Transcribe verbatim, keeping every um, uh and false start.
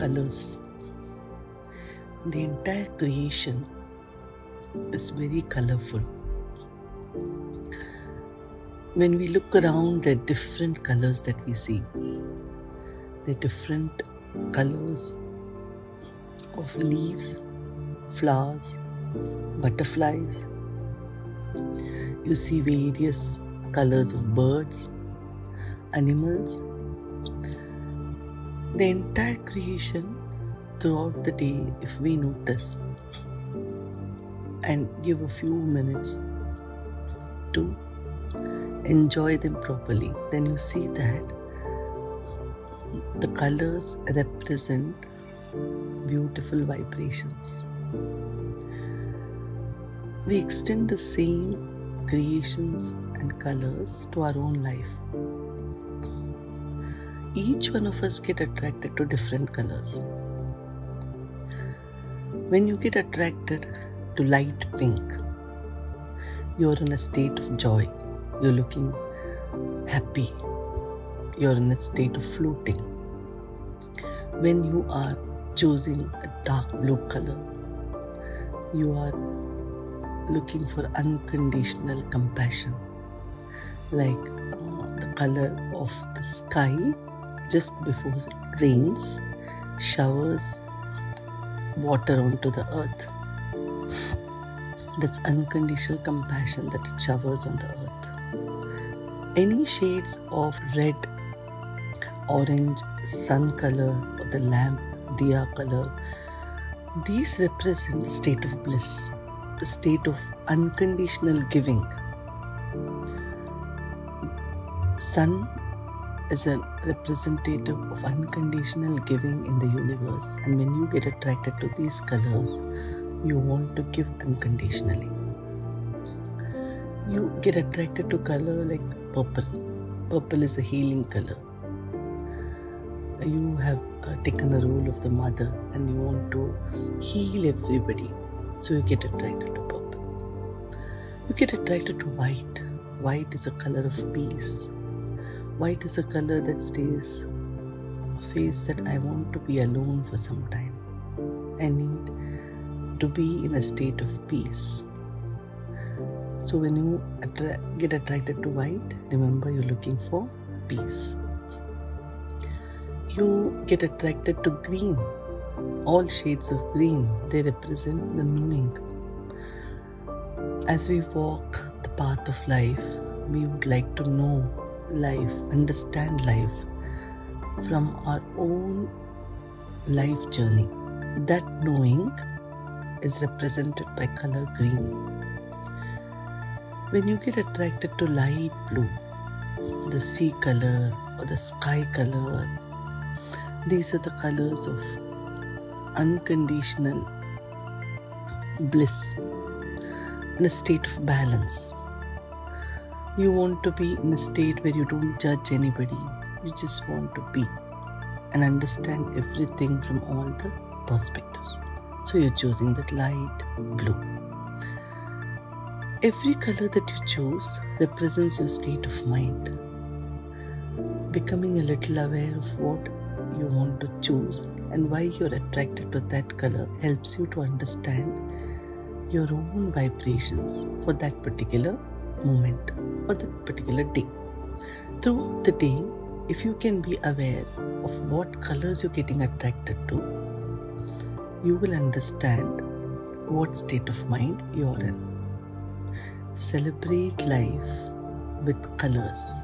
colors. The entire creation is very colorful. When we look around, there are different colors that we see. There are different colors of leaves, flowers, butterflies. You see various colors of birds, animals. The entire creation throughout the day, if we notice and give a few minutes to enjoy them properly, then you see that the colors represent beautiful vibrations. We extend the same creations and colors to our own life. Each one of us get attracted to different colors. When you get attracted to light pink, you're in a state of joy. You're looking happy. You're in a state of floating. When you are choosing a dark blue color, you are looking for unconditional compassion. Like uh, the color of the sky just before it rains, showers water onto the earth. That's unconditional compassion that it showers on the earth. Any shades of red, orange, sun color, or the lamp, diya color, these represent the state of bliss, the state of unconditional giving. Sun is a representative of unconditional giving in the universe, and when you get attracted to these colors, you want to give unconditionally. You get attracted to color like purple. Purple is a healing color. You have uh, taken a role of the mother and you want to heal everybody, so you get attracted to purple. You get attracted to white. White is a color of peace. White is a color that stays, says that I want to be alone for some time. I need to be in a state of peace. So when you attra- get attracted to white, remember you're looking for peace. You get attracted to green. All shades of green, they represent the knowing. As we walk the path of life, we would like to know life, understand life from our own life journey. That knowing is represented by color green. When you get attracted to light blue, the sea color or the sky color, these are the colors of unconditional bliss and a state of balance. You want to be in a state where you don't judge anybody. You just want to be and understand everything from all the perspectives. So you're choosing that light blue. Every color that you choose represents your state of mind. Becoming a little aware of what you want to choose and why you're attracted to that color helps you to understand your own vibrations for that particular moment or that particular day. Throughout the day, if you can be aware of what colors you're getting attracted to, you will understand what state of mind you're in. Celebrate life with colors.